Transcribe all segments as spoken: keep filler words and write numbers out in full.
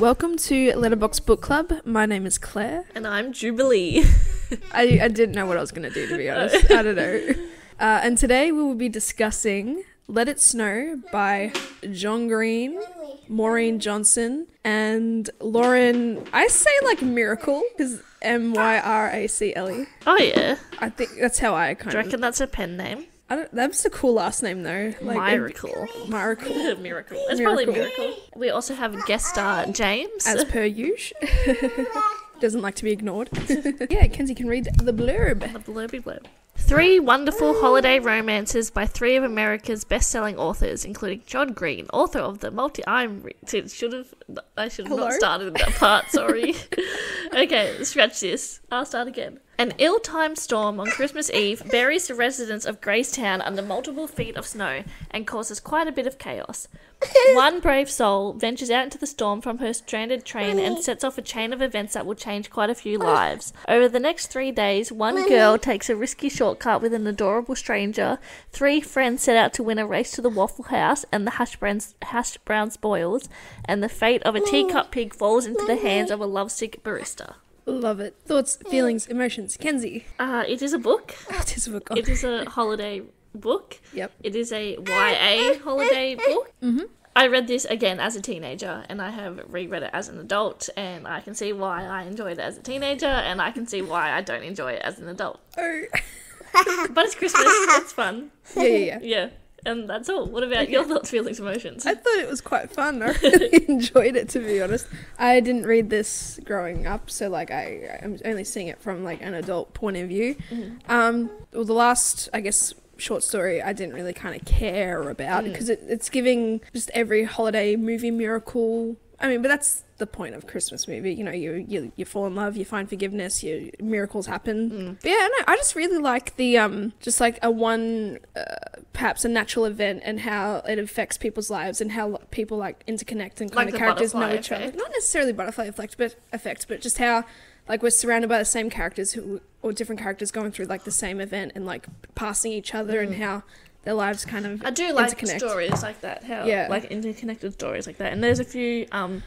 Welcome to Letterbox Book Club. My name is Claire. And I'm Jubilee. I, I didn't know what I was going to do, to be honest. I don't know. Uh, and today we will be discussing Let It Snow by John Green, Maureen Johnson, and Lauren, I say like Myracle, because M Y R A C L E. Oh, yeah. I think that's how I kind of... Do you reckon of, that's a pen name? I don't, that's a cool last name, though. Like, Myracle. A, Myracle. Myracle. It's Myracle. Probably Myracle. We also have guest star James. As per usual. Doesn't like to be ignored. Yeah, Kenzie can read the blurb. The blurby blurb. Three wonderful holiday romances by three of America's best-selling authors, including John Green, author of the multi... I'm... Re- should have... I should have Hello? Not started that part, sorry. Okay, scratch this. I'll start again. An ill-timed storm on Christmas Eve buries the residents of Gracetown under multiple feet of snow and causes quite a bit of chaos. One brave soul ventures out into the storm from her stranded train Mommy. And sets off a chain of events that will change quite a few lives. Over the next three days, one Mommy. Girl takes a risky shortcut with an adorable stranger, three friends set out to win a race to the Waffle House and the hash browns, hash browns boils, and the fate of a teacup pig falls into Mommy. The hands of a lovesick barista. Love it. Thoughts, feelings, emotions. Kenzie. Uh, it is a book. It is a book. It is a holiday book. Yep. It is a Y A holiday book. Mm-hmm. I read this again as a teenager, and I have reread it as an adult, and I can see why I enjoyed it as a teenager, and I can see why I don't enjoy it as an adult. Oh. But it's Christmas. It's fun. Yeah, yeah, yeah. Yeah. And that's all. What about your thoughts, feelings, emotions? I thought it was quite fun. I really enjoyed it, to be honest. I didn't read this growing up, so like I, I'm only seeing it from like an adult point of view. Mm-hmm. Um, well, the last, I guess, short story I didn't really kind of care about because mm. it, it's giving just every holiday movie Myracle. I mean, but that's the point of Christmas movie. You know, you you, you fall in love, you find forgiveness, you, miracles happen. Mm. But yeah, no, I just really like the, um, just like a one, uh, perhaps a natural event and how it affects people's lives and how people like interconnect and kind like of characters know each other. Not necessarily butterfly effect, but effect, but just how like we're surrounded by the same characters who or different characters going through like the same event and like passing each other mm. and how... Their lives kind of I do like stories like that, how yeah. like interconnected stories like that. And there's a few um,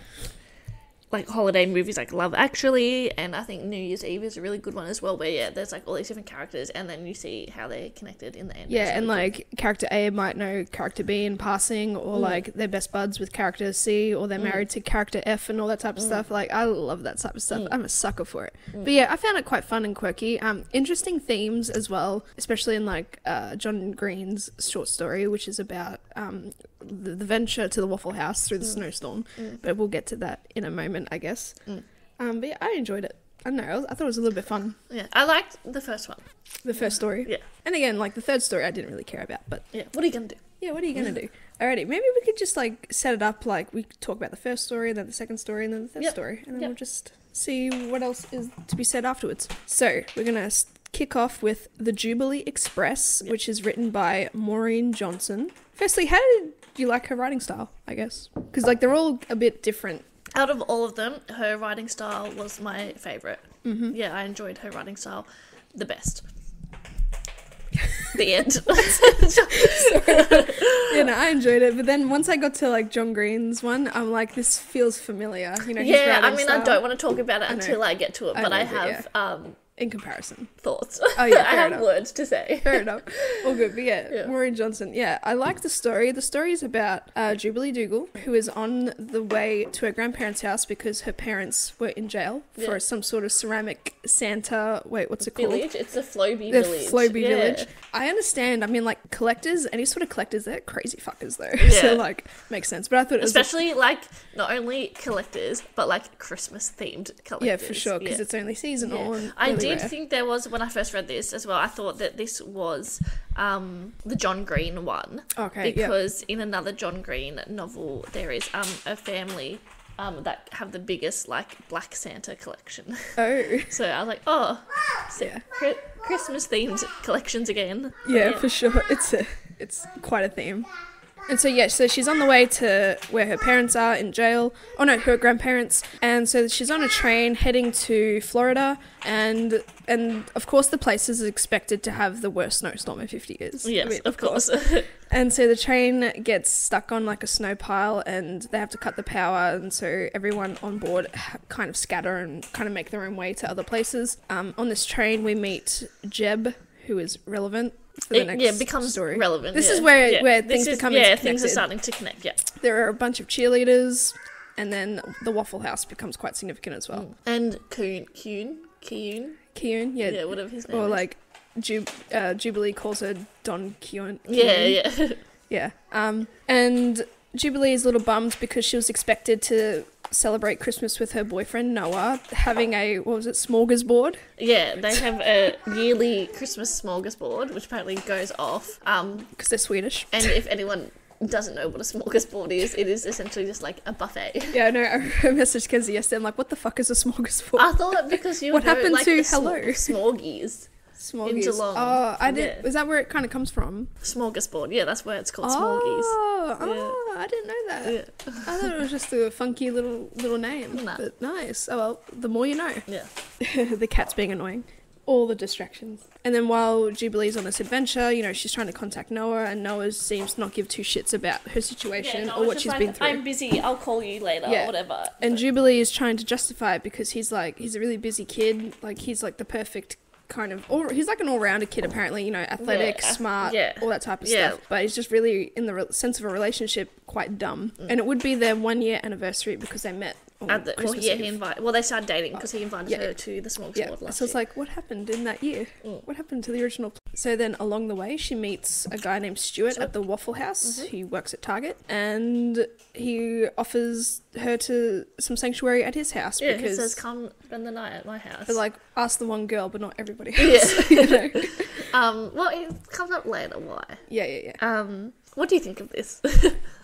like holiday movies like Love Actually, and I think New Year's Eve is a really good one as well, where yeah, there's like all these different characters, and then you see how they're connected in the end. Yeah, and like character A might know character B in passing, or mm. like they're best buds with character C, or they're mm. married to character F, and all that type of mm. stuff. Like I love that type of stuff. Mm. I'm a sucker for it. Mm. But yeah, I found it quite fun and quirky. Um, interesting themes as well, especially in like uh, John Green's short story, which is about um the, the venture to the Waffle House through the mm. snowstorm. Mm. But we'll get to that in a moment. I guess mm. um but yeah, I enjoyed it. I don't know, I thought it was a little bit fun. Yeah, I liked the first one, the first yeah. story. Yeah, and again, like the third story I didn't really care about, but yeah, what are you gonna do? Yeah, what are you gonna do? Alrighty, maybe we could just like set it up like we talk about the first story, then the second story, and then the third yep. story, and then yep. we'll just see what else is to be said afterwards. So we're gonna st- kick off with The Jubilee Express, yep. which is written by Maureen Johnson. Firstly, how did you like her writing style, I guess? Because like they're all a bit different. Out of all of them, her writing style was my favourite. Mm-hmm. Yeah, I enjoyed her writing style the best. The end. Yeah, no, I enjoyed it. But then once I got to, like, John Green's one, I'm like, this feels familiar. You know, yeah, I mean, style. I don't want to talk about it I until know. I get to it, but I, I have... It, yeah. um, in comparison. Thoughts. Oh, yeah, I have enough. Words to say. Fair enough. All good. But yeah, yeah, Maureen Johnson. Yeah, I like the story. The story is about uh, Jubilee Dougal, who is on the way to her grandparents' house because her parents were in jail yeah. for some sort of ceramic Santa... Wait, what's it village? Called? It's the Flåbie Village. The Flåbie yeah. Village. I understand. I mean, like, collectors, any sort of collectors, they're crazy fuckers, though. Yeah. So, like, makes sense. But I thought it was... Especially, like, not only collectors, but, like, Christmas-themed collectors. Yeah, for sure, because yeah. it's only seasonal. Yeah. And I really I did think there was, when I first read this as well, I thought that this was um, the John Green one. Okay, because yep. in another John Green novel, there is um, a family um, that have the biggest, like, Black Santa collection. Oh. So I was like, oh, so yeah. Christmas-themed collections again. Yeah, yeah, for sure. It's a, it's quite a theme. And so, yeah, so she's on the way to where her parents are in jail. Oh, no, her grandparents. And so she's on a train heading to Florida. And, and of course, the place is expected to have the worst snowstorm in fifty years. Yes, I mean, of course. course. And so the train gets stuck on, like, a snow pile, and they have to cut the power. And so everyone on board kind of scatter and kind of make their own way to other places. Um, on this train, we meet Jeb, who is relevant. For the it, next yeah, becomes story. relevant. This yeah. is where, yeah. where things is, become yeah, connected. Things are starting to connect, yeah. There are a bunch of cheerleaders, and then the Waffle House becomes quite significant as well. Mm. And Kuhn, Kuhn, Kuhn, Kuhn, yeah. Yeah, whatever his name or is. Or, like, Ju- uh, Jubilee calls her Don Kuhn. Yeah, yeah. yeah. Um, and Jubilee is a little bummed because she was expected to celebrate Christmas with her boyfriend Noah, having a what was it smorgasbord. Yeah, they have a yearly Christmas smorgasbord, which apparently goes off um because they're Swedish. And if anyone doesn't know what a smorgasbord is, it is essentially just like a buffet. Yeah, I know. I messaged Kenzie yesterday. I'm like, what the fuck is a smorgasbord? I thought because you what know, happened like, to hello smorgies. Smorgies. In Geelong. Oh, I did. Yeah. Is that where it kind of comes from? Smorgasbord. Yeah, that's where it's called smorgies. Oh, yeah. oh I didn't know that. Yeah. I thought it was just a funky little little name. Nah. But nice. Oh, well, the more you know. Yeah. The cat's being annoying. All the distractions. And then while Jubilee's on this adventure, you know, she's trying to contact Noah, and Noah seems to not give two shits about her situation yeah, or what she's like, been through. I'm busy, I'll call you later, yeah. whatever. And but. Jubilee is trying to justify it because he's like, he's a really busy kid. Like, he's like the perfect kind of all, he's like an all-rounder kid apparently, you know, athletic, yeah, smart, yeah. all that type of yeah. stuff, but he's just really in the re- sense of a relationship quite dumb. mm. And it would be their one year anniversary because they met at the well, yeah, he invited, well they started dating because he invited yeah. her to the smorgasbord yeah. last so it's year. Like what happened in that year? mm. What happened to the original? So then along the way she meets a guy named Stuart at the Waffle House. mm-hmm. He works at Target, and he offers her to some sanctuary at his house. Yeah, because he says come spend the night at my house, but like ask the one girl but not everybody else. Yeah. You know? Um, well it comes up later why. Yeah, yeah, yeah. Um, what do you think of this?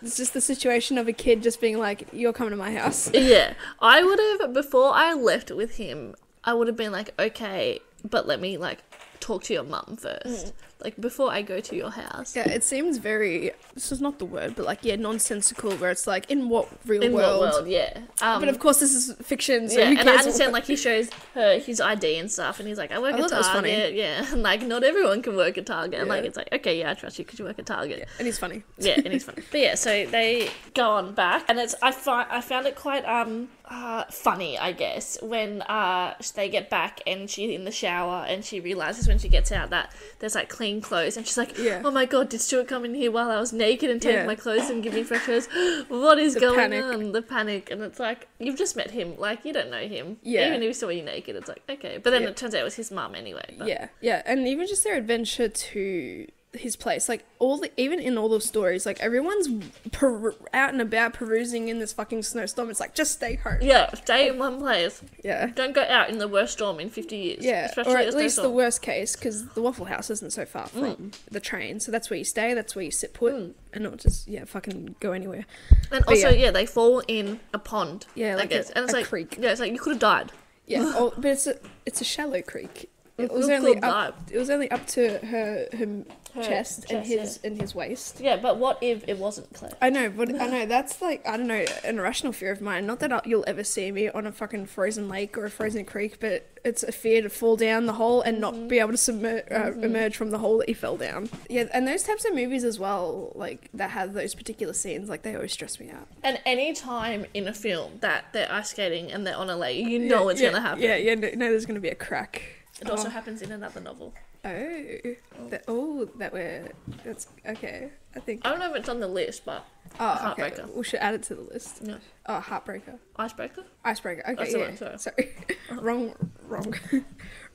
It's just the situation of a kid just being like, you're coming to my house. Yeah. I would have, before I left with him, I would have been like, okay, but let me, like, talk to your mum first. Mm. Like, before I go to your house. Yeah, it seems very, this is not the word, but, like, yeah, nonsensical, where it's like, in what real in world? In what world, yeah. Um, but, of course, this is fiction, so yeah, who cares? And I understand, like, he shows her his I D and stuff, and he's like, I work I at Target. Yeah, and, like, not everyone can work at Target. Yeah. And, like, it's like, okay, yeah, I trust you because you work at Target. Yeah. And he's funny. Yeah, and he's funny. But, yeah, so they go on back, and it's, I, fi- I found it quite, um... Uh, funny, I guess, when uh, they get back and she's in the shower and she realises when she gets out that there's like clean clothes, and she's like, yeah. oh my god, did Stuart come in here while I was naked and take yeah. my clothes and give me fresh clothes? What is the going panic. on? The panic. And it's like, you've just met him, like, you don't know him. Yeah. Even if he saw you naked, it's like, okay. But then yeah. it turns out it was his mum anyway. But. Yeah, yeah. And even just their adventure to his place, like, all the even in all those stories, like, everyone's per- out and about perusing in this fucking snowstorm. It's like, just stay home. Yeah, stay in one place. Yeah, don't go out in the worst storm in fifty years. Yeah, especially or at least storm. The worst case, because the Waffle House isn't so far from mm. the train, so that's where you stay, that's where you sit put, mm. and not just yeah fucking go anywhere. And but also yeah. yeah they fall in a pond, yeah, like I guess. A, and it's a like creek. Yeah, it's like you could have died. Yeah. Oh, but it's a it's a shallow creek. It was only up, it was only up to her, her, her chest, chest and his yeah. and his waist. Yeah, but what if it wasn't clear? I know, but I know that's like, I don't know, an irrational fear of mine. Not that I'll, you'll ever see me on a fucking frozen lake or a frozen creek, but it's a fear to fall down the hole and mm-hmm. not be able to submer- uh, mm-hmm. emerge from the hole that you fell down. Yeah, and those types of movies as well, like, that have those particular scenes, like, they always stress me out. And any time in a film that they're ice skating and they're on a lake, you know yeah, it's yeah, going to happen. Yeah, yeah, no, no there's going to be a crack. It also oh. happens in another novel. Oh. Oh, that, oh, that we're... That's... Okay, I think... I don't know if it's on the list, but... Oh, Heartbreaker. Okay. We should add it to the list. No. Oh, Heartbreaker. Icebreaker? Icebreaker, okay, oh, yeah. Sorry. sorry. Uh-huh. Wrong, wrong.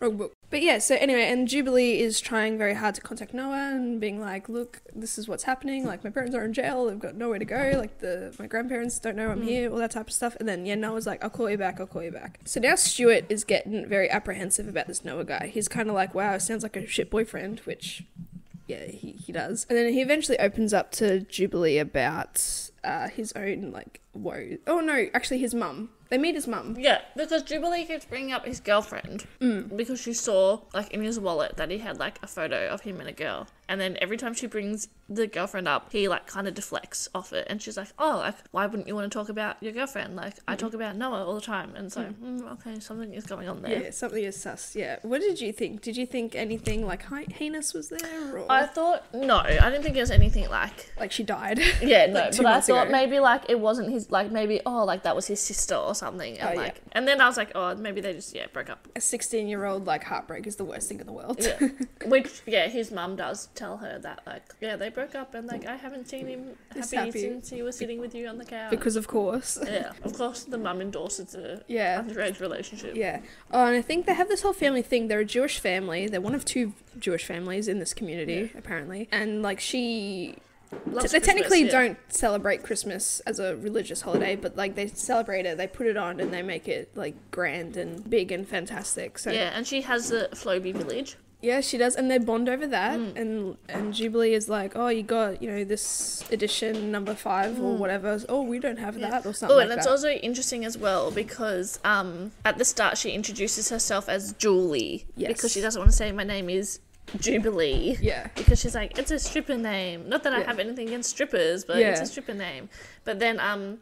Wrong book. But yeah, so anyway, and Jubilee is trying very hard to contact Noah and being like, look, this is what's happening. Like, my parents are in jail. They've got nowhere to go. Like, the my grandparents don't know I'm mm. here, all that type of stuff. And then, yeah, Noah's like, I'll call you back. I'll call you back. So now Stuart is getting very apprehensive about this Noah guy. He's kind of like, wow, it sounds like a shit boyfriend, which... yeah, he, he does. And then he eventually opens up to Jubilee about uh, his own, like, woes. Oh, no, actually his mum. They meet his mum. Yeah, because Jubilee keeps bringing up his girlfriend mm. because she saw, like, in his wallet that he had, like, a photo of him and a girl. And then every time she brings the girlfriend up, he, like, kind of deflects off it. And she's like, oh, like, why wouldn't you want to talk about your girlfriend? Like, mm. I talk about Noah all the time. And so, mm. Mm, okay, something is going on there. Yeah, something is sus, yeah. What did you think? Did you think anything, like, heinous was there? Or? I thought, no, I didn't think it was anything, like... Like, she died. Yeah, no, like but I thought ago. maybe, like, it wasn't his, like, maybe, oh, like, that was his sister or something. And, oh, like, yeah. And then I was like, oh, maybe they just, yeah, broke up. A sixteen-year-old, like, heartbreak is the worst thing in the world. Yeah. Which, yeah, his mum does tell her that, like, yeah, they broke up and, like, I haven't seen him happy, happy since he was sitting with you on the couch. Because, of course. Yeah, of course the mum endorses the yeah. underage relationship. Yeah. Oh, and I think they have this whole family thing. They're a Jewish family. They're one of two Jewish families in this community, yeah. apparently. And, like, she... T- they technically yeah. don't celebrate Christmas as a religious holiday, but, like, they celebrate it, they put it on, and they make it, like, grand and big and fantastic. So yeah, and she has the Flåbie Village. Yeah, she does, and they bond over that, mm. and and Jubilee is like, oh, you got, you know, this edition number five mm. or whatever. Oh, we don't have yeah. that or something. Oh, and like it's that. Also interesting as well because um, at the start she introduces herself as Julie yes. because she doesn't want to say my name is Jubilee, yeah, because she's like, it's a stripper name. Not that I yeah. have anything against strippers, but yeah. it's a stripper name. But then um,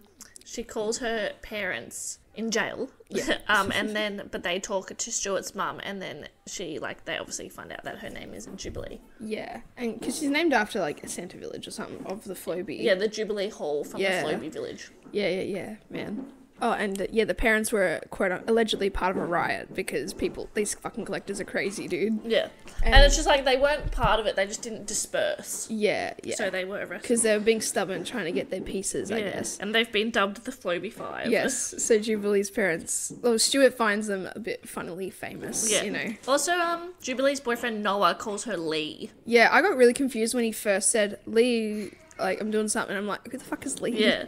she calls her parents in jail, yeah. um, and then but they talk to Stuart's mum, and then she like they obviously find out that her name is Jubilee, yeah, and because she's named after like a Santa village or something of the Flåbie, yeah, the Jubilee Hall from yeah. the Flåbie village, yeah, yeah, yeah, man. Oh, and uh, yeah, the parents were, quote, allegedly part of a riot because people, these fucking collectors are crazy, dude. Yeah. And, and it's just like they weren't part of it, they just didn't disperse. Yeah, yeah. So they were arrested. Because they were being stubborn trying to get their pieces, yeah. I guess. And they've been dubbed the Flåbie Five. Yes, so Jubilee's parents, well, Stuart finds them a bit funnily famous, yeah. you know. Also, um, Jubilee's boyfriend Noah calls her Lee. Yeah, I got really confused when he first said, Lee... Like, I'm doing something, I'm like, who the fuck is Lee? Yeah.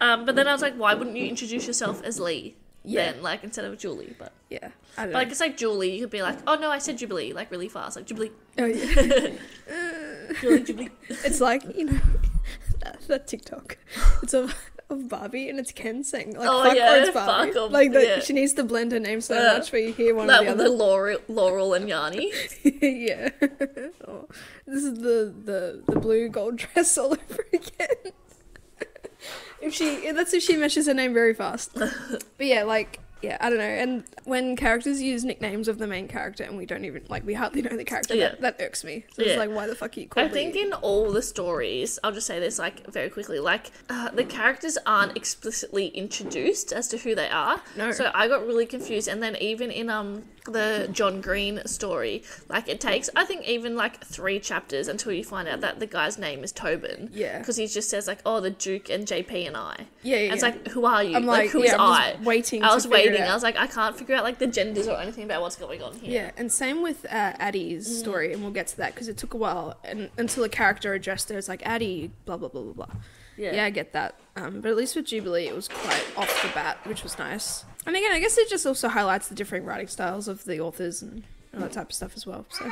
Um, but then I was like, why wouldn't you introduce yourself as Lee? Yeah. Then, like, instead of Julie, but... Yeah, I don't but, know. But, like, it's like Julie, you could be like, oh, no, I said Jubilee, like, really fast, like, Jubilee. Oh, yeah. Jubilee, Jubilee. It's like, you know, that, that TikTok. It's of, of Barbie, and it's Ken saying, like, oh, fuck yeah, or it's Barbie. Fuck like, the, yeah. she needs to blend her name so uh, much where you hear one that, or the other. The Laurel, Laurel and Yanni. Yeah. Oh. This is the, the, the blue gold dress all over again. If she, that's if she meshes her name very fast. But yeah, like, yeah, I don't know. And when characters use nicknames of the main character and we don't even, like, we hardly know the character, yeah. that, that irks me. So yeah. It's like, why the fuck are you calling I think me? In all the stories, I'll just say this, like, very quickly, like, uh, the characters aren't explicitly introduced as to who they are. No. So I got really confused. And then even in um the John Green story, like, it takes, I think, even, like, three chapters until you find out that the guy's name is Tobin. Yeah. Because he just says, like, oh, the Duke and J P and I. Yeah, yeah, and it's yeah. like, who are you? I'm like, like who yeah, is I? Waiting I was waiting. I was like, I can't figure out like the genders or anything about what's going on here. Yeah, and same with uh, Addie's mm. story, and we'll get to that because it took a while and until a character addressed her, it's like Addie, blah blah blah blah blah. Yeah, yeah, I get that. Um, but at least with Jubilee, it was quite off the bat, which was nice. And again, I guess it just also highlights the differing writing styles of the authors and all that type of stuff as well. So,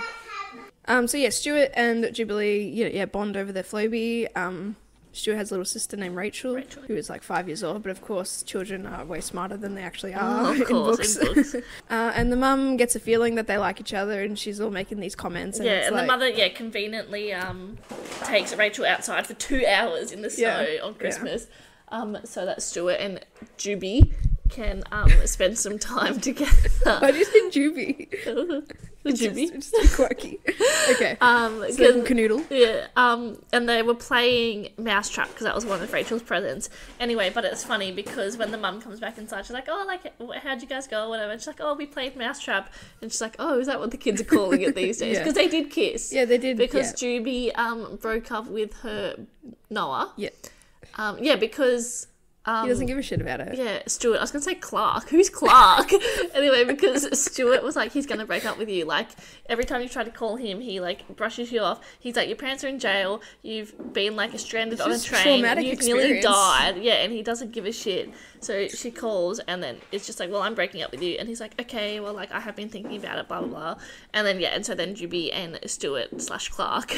um, so yeah, Stuart and Jubilee, you know, yeah, bond over their Flåbie. Um. Stuart has a little sister named Rachel, Rachel, who is like five years old, but of course children are way smarter than they actually are oh, of course, in books. In books. uh, and the mum gets a feeling that they like each other and she's all making these comments. And yeah, it's and like... the mother, yeah, conveniently um, takes Rachel outside for two hours in the snow yeah, on Christmas yeah. um, so that Stuart and Juby can um, spend some time together. Why do you say Juby? It's just, it's just quirky. Okay. Um, so little canoodle. Yeah. Um, and they were playing Mousetrap because that was one of Rachel's presents. Anyway, but it's funny because when the mum comes back inside, she's like, oh, like, how'd you guys go or whatever? And she's like, oh, we played Mousetrap. And she's like, oh, is that what the kids are calling it these days? Because yeah. they did kiss. Yeah, they did. Because yeah. Juby um, broke up with her Noah. Yeah. Um, yeah, because... Um, he doesn't give a shit about her. Yeah, Stuart. I was going to say Clark. Who's Clark? Anyway, because Stuart was like, he's going to break up with you. Like, every time you try to call him, he, like, brushes you off. He's like, your parents are in jail. You've been, like, stranded on a train. You've experience. nearly died. Yeah, and he doesn't give a shit. So she calls, and then it's just like, well, I'm breaking up with you. And he's like, okay, well, like, I have been thinking about it, blah, blah, blah. And then, yeah, and so then Juby and Stuart slash Clark.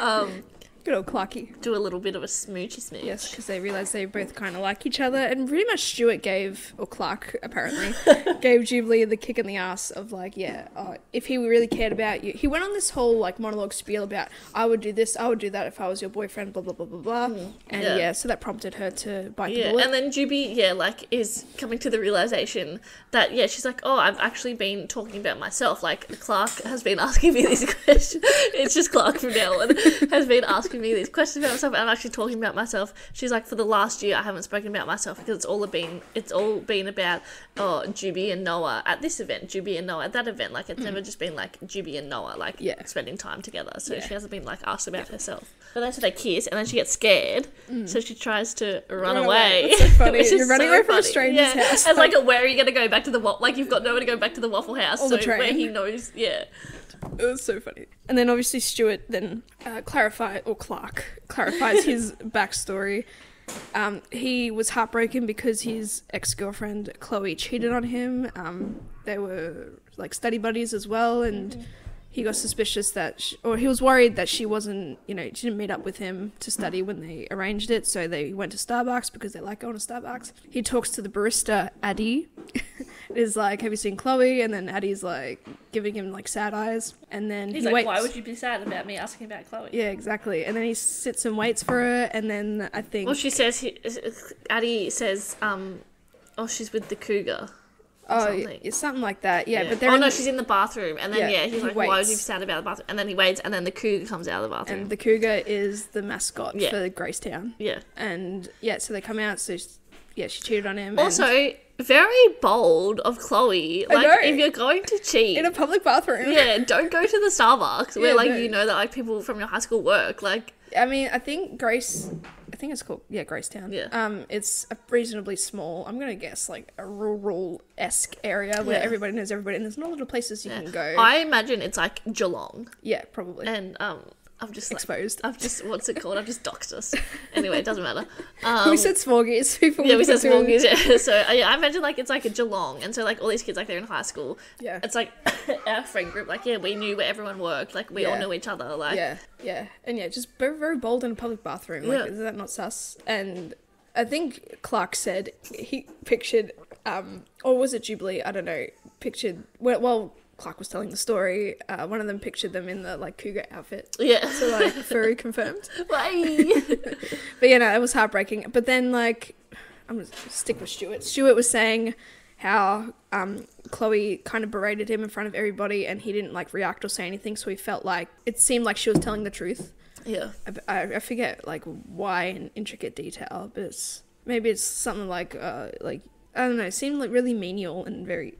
um... Good old Clarkie. Do a little bit of a smoochy smooch. Yes, because they realised they both kind of like each other. And pretty much Stuart gave, or Clark apparently, gave Jubilee the kick in the ass of like, yeah, uh, if he really cared about you. He went on this whole like monologue spiel about, I would do this, I would do that if I was your boyfriend, blah, blah, blah, blah, blah. Mm. And yeah. yeah, so that prompted her to bite yeah. the bullet. And then Juby, yeah, like is coming to the realisation that, yeah, she's like, oh, I've actually been talking about myself. Like Clark has been asking me these questions. It's just Clark from now on has been asking me these questions about myself, and I'm actually talking about myself. She's like, for the last year I haven't spoken about myself because it's all been it's all been about oh Juby and Noah at this event, Juby and Noah at that event. Like it's mm. never just been like Juby and Noah like yeah. spending time together. So yeah. she hasn't been like asked about yeah. herself. But then so they kiss and then she gets scared, mm. so she tries to run, run away. away. So funny. Which is You're running so away from funny. a stranger's yeah. house. It's like, like where are you gonna go back to the wa- like you've got nowhere to go back to the Waffle House. So where he knows, yeah. It was so funny. And then obviously Stuart then uh, clarifies, or Clark clarifies his backstory. Um, he was heartbroken because his ex-girlfriend Chloe cheated on him. Um, they were like study buddies as well, and mm-hmm. he got suspicious that, she, or he was worried that she wasn't, you know, she didn't meet up with him to study when they arranged it. So they went to Starbucks because they like going to Starbucks. He talks to the barista Addie. Is like, have you seen Chloe? And then Addie's like giving him like sad eyes, and then he's he like, waits. Why would you be sad about me asking about Chloe? Yeah, exactly. And then he sits and waits for her, and then I think. Well, she says he, Addie says, um, oh, she's with the cougar. Or oh, something. It's something like that. Yeah, yeah. but oh no, the... she's in the bathroom, and then yeah, yeah he's he like, waits. Why would you be sad about the bathroom? And then he waits, and then the cougar comes out of the bathroom. And the cougar is the mascot yeah. for Gracetown. Yeah, and yeah, so they come out. So yeah, she cheated on him. Also. And... Very bold of Chloe. Like, I know. If you're going to cheat in a public bathroom, yeah, don't go to the Starbucks where, yeah, like, no. you know that like people from your high school work. Like, I mean, I think Grace, I think it's called yeah, Gracetown. Yeah, um, it's a reasonably small. I'm gonna guess like a rural-esque area where yeah. everybody knows everybody, and there's not a lot of places you yeah. can go. I imagine it's like Geelong. Yeah, probably. And um. I'm just like, exposed. I've just what's it called? I've just doxed us. Anyway, it doesn't matter. Um, we said small geese. People yeah, we said small geese. Yeah. So yeah, I imagine like it's like a Geelong, and so like all these kids like they're in high school. Yeah, it's like our friend group. Like yeah, we knew where everyone worked. Like we yeah. all knew each other. Like yeah, yeah, and yeah, just very very bold in a public bathroom. Like yeah. is that not sus? And I think Clark said he pictured, um, or was it Jubilee? I don't know. Pictured well. well Clark was telling the story. Uh, one of them pictured them in the like cougar outfit. Yeah. So like furry confirmed. Why? But yeah, no, it was heartbreaking. But then like, I'm gonna stick with Stuart. Stuart was saying how um, Chloe kind of berated him in front of everybody, and he didn't like react or say anything. So he felt like it seemed like she was telling the truth. Yeah. I, I forget like why in intricate detail, but it's maybe it's something like uh, like I don't know. It seemed like really menial and very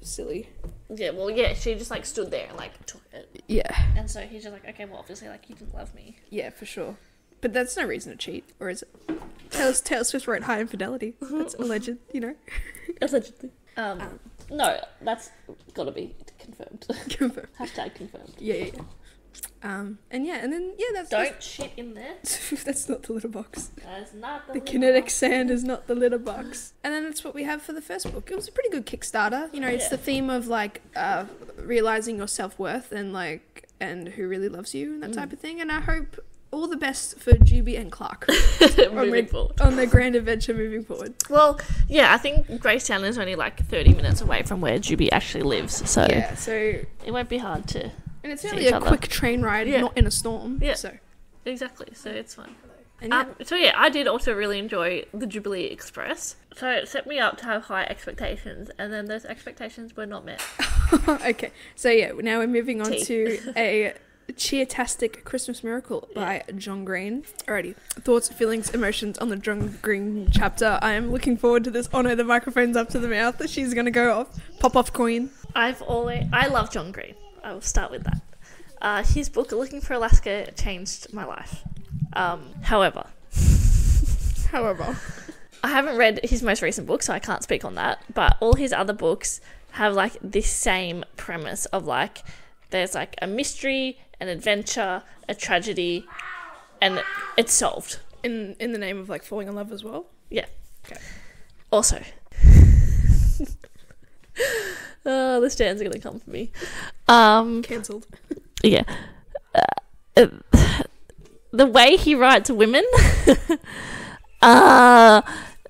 silly. Yeah, well, yeah, she just, like, stood there and, like, took it. Yeah. And so he's just like, okay, well, obviously, like, you didn't love me. Yeah, for sure. But that's no reason to cheat, or is it? Taylor, Taylor Swift wrote High Infidelity. That's alleged, you know? Allegedly. Um, um, no, that's gotta be confirmed. Confirmed. Hashtag confirmed. Yeah, yeah, yeah. Um, and yeah, and then, yeah, that's... Don't that's, shit in there. That's not the litter box. That's not the, the litter kinetic box. Sand is not the litter box. And then that's what we have for the first book. It was a pretty good Kickstarter. You know, it's yeah. the theme of, like, uh, realising your self-worth and, like, and who really loves you and that mm. type of thing. And I hope all the best for Juby and Clark. moving on their, forward. On their grand adventure moving forward. Well, yeah, I think Gracetown is only, like, thirty minutes away from where Juby actually lives. So yeah, so... It won't be hard to... And it's really a other. quick train ride, yeah. not in a storm. Yeah, so. Exactly. So it's fun. And yeah. Um, so yeah, I did also really enjoy the Jubilee Express. So it set me up to have high expectations, and then those expectations were not met. Okay. So yeah, now we're moving on Tea. to a cheer-tastic Christmas miracle by yeah. John Green. Alrighty. Thoughts, feelings, emotions on the John Green chapter. I am looking forward to this. Oh no, the microphone's up to the mouth. That she's gonna go off. Pop off, Queen. I've always I love John Green. I will start with that. Uh, his book, Looking for Alaska, changed my life. Um, however. However. I haven't read his most recent book, so I can't speak on that. But all his other books have, like, this same premise of, like, there's, like, a mystery, an adventure, a tragedy, and it's solved. In in the name of, like, falling in love as well? Yeah. Okay. Also. Oh, the stands are going to come for me. Um, Cancelled. Yeah. Uh, the way he writes women, uh,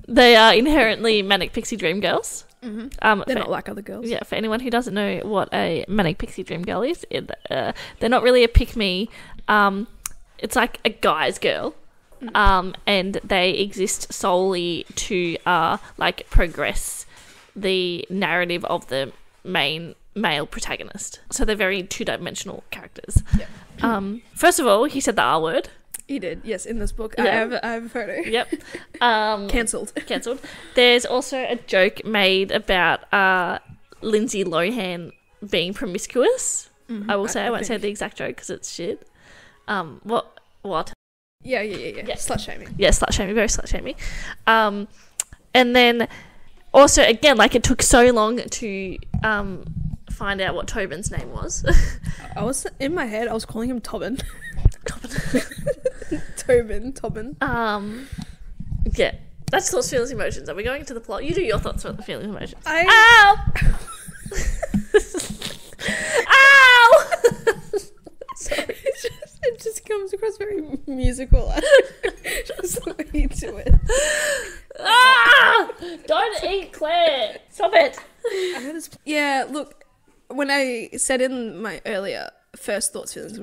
they are inherently manic pixie dream girls. Mm-hmm. um, they're for, not like other girls. Yeah, for anyone who doesn't know what a manic pixie dream girl is, it, uh, they're not really a pick-me. Um, it's like a guy's girl. Mm-hmm. Um, and they exist solely to uh, like progress the narrative of the main male protagonist. So they're very two-dimensional characters. Yeah. Um, first of all, he said the R word. He did, yes, in this book. Yeah. I have, I have a photo. Yep. Um, cancelled. Cancelled. There's also a joke made about uh, Lindsay Lohan being promiscuous. Mm-hmm. I will say, I, I won't think... say the exact joke because it's shit. Um, what? What? Yeah, yeah, yeah, yeah. yeah. Slut shaming. Yeah, slut shaming. Very slut shaming. Um, and then also, again, like it took so long to um, find out what Tobin's name was. I was in my head, I was calling him Tobin. Tobin. Tobin, Tobin. Um, yeah. That's thoughts, feelings, emotions. Are we going to the plot? You do your thoughts about the feelings, emotions. I... Ow! Ow! Sorry, it just, it just comes across very musical. Just the way you do it. Ah! Don't eat Claire. Stop it. I know this... Yeah, look, when I said in my earlier first thoughts, feelings,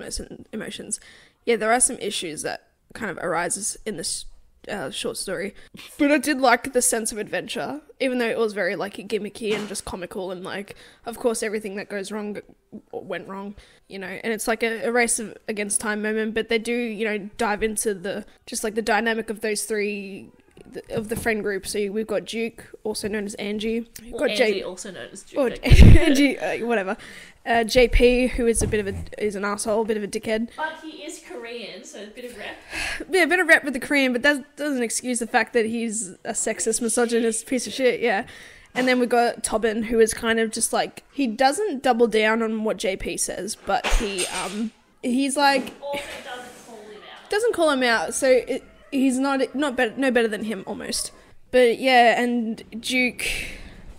emotions, yeah, there are some issues that kind of arises in this uh, short story. But I did like the sense of adventure, even though it was very, like, gimmicky and just comical and, like, of course, everything that goes wrong went wrong, you know. And it's, like, a, a race of, against time moment, but they do, you know, dive into the, just, like, the dynamic of those three, the, of the friend group. So we've got Duke, also known as Angie. We've got or Angie, J- also known as Duke. Or Angie, uh, whatever. Uh, J P, who is a bit of a is an asshole, a bit of a dickhead. But he is Korean, so a bit of rep. Yeah, a bit of rep with the Korean, but that doesn't excuse the fact that he's a sexist, misogynist piece of shit. Yeah, and then we got Tobin, who is kind of just like he doesn't double down on what J P says, but he um he's like also doesn't call him out. Doesn't call him out, so it, he's not not better no better than him almost. But yeah, and Duke.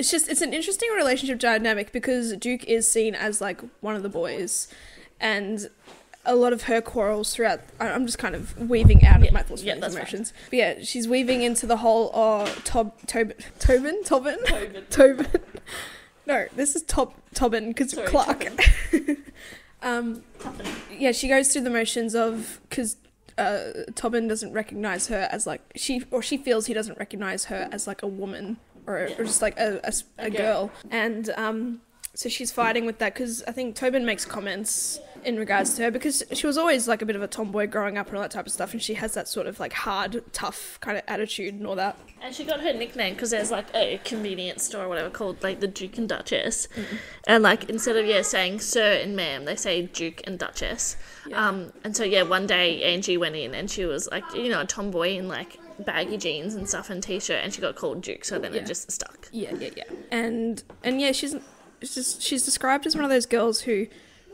It's just, it's an interesting relationship dynamic because Duke is seen as, like, one of the boys, and a lot of her quarrels throughout, I'm just kind of weaving out of yeah, my thoughts and yeah, emotions. Right. But yeah, she's weaving into the whole, oh, Tob, Tobin, Tobin, Tobin, Tobin, Tobin. No, this is Tob, Tobin, because Clark. um, yeah, she goes through the motions of, because uh, Tobin doesn't recognize her as, like, she, or she feels he doesn't recognize her as, like, a woman. Or, yeah. or just like a, a, a okay. girl. And um, so she's fighting with that because I think Tobin makes comments in regards to her because she was always like a bit of a tomboy growing up and all that type of stuff, and she has that sort of like hard, tough kind of attitude and all that. And she got her nickname because there's like a convenience store or whatever called like the Duke and Duchess. Mm-hmm. And like instead of, yeah, saying sir and ma'am, they say Duke and Duchess. Yeah. Um, and so, yeah, one day Angie went in and she was like, you know, a tomboy and like baggy jeans and stuff and t-shirt, and she got called Duke, so then yeah. It just stuck. Yeah, yeah, yeah. And and yeah, she's it's just she's described as one of those girls who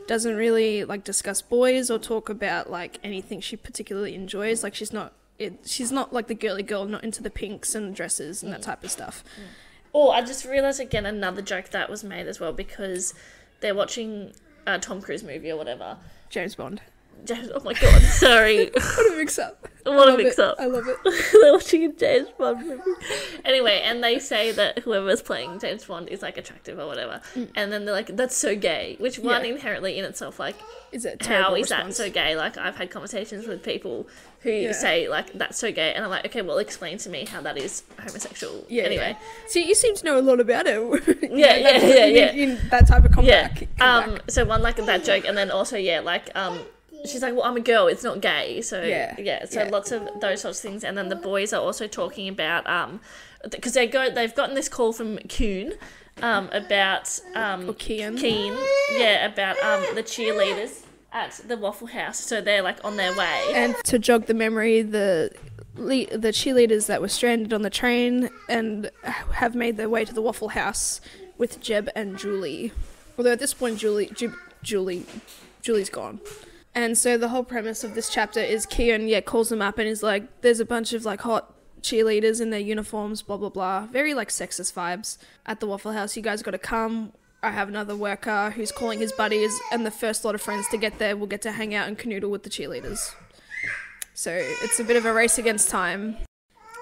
doesn't really like discuss boys or talk about like anything she particularly enjoys. Like she's not it, she's not like the girly girl, not into the pinks and dresses and mm. that type of stuff. Mm. Oh, I just realised again another joke that was made as well because they're watching a Tom Cruise movie or whatever. James Bond. James, oh my god, sorry. What a mix-up. What a mix-up. I love it. They're watching a James Bond movie. Anyway, and they say that whoever's playing James Bond is, like, attractive or whatever. Mm. And then they're like, that's so gay. Which one yeah. inherently in itself, like, is it how is response? That so gay? Like, I've had conversations with people who yeah. say, like, that's so gay. And I'm like, okay, well, explain to me how that is homosexual. Yeah, anyway. Yeah. So you seem to know a lot about it. yeah, yeah, yeah, yeah, yeah. In, in that type of comeback. Yeah. comeback. Um, so one, like, that joke. And then also, yeah, like... um. She's like, well, I'm a girl, it's not gay. So, yeah, yeah so yeah. lots of those sorts of things. And then the boys are also talking about, um, because they go, they've gotten this call from Kuhn um, about, um, Keen. Keen, yeah, about um, the cheerleaders at the Waffle House. So they're like on their way. And to jog the memory, the, le- the cheerleaders that were stranded on the train and have made their way to the Waffle House with Jeb and Julie. Although at this point, Julie, Ju- Julie, Julie's gone. And so the whole premise of this chapter is Keon, yeah, calls them up and is like, there's a bunch of, like, hot cheerleaders in their uniforms, blah, blah, blah. Very, like, sexist vibes at the Waffle House. You guys got to come. I have another worker who's calling his buddies and the first lot of friends to get there will get to hang out and canoodle with the cheerleaders. so it's a bit of a race against time.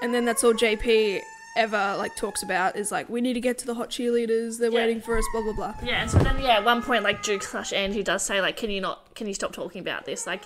And then that's all J P ever like talks about is like, we need to get to the hot cheerleaders, they're yeah. waiting for us, blah blah blah. Yeah, and so then yeah, at one point like Duke slash Angie does say like, can you not can you stop talking about this? Like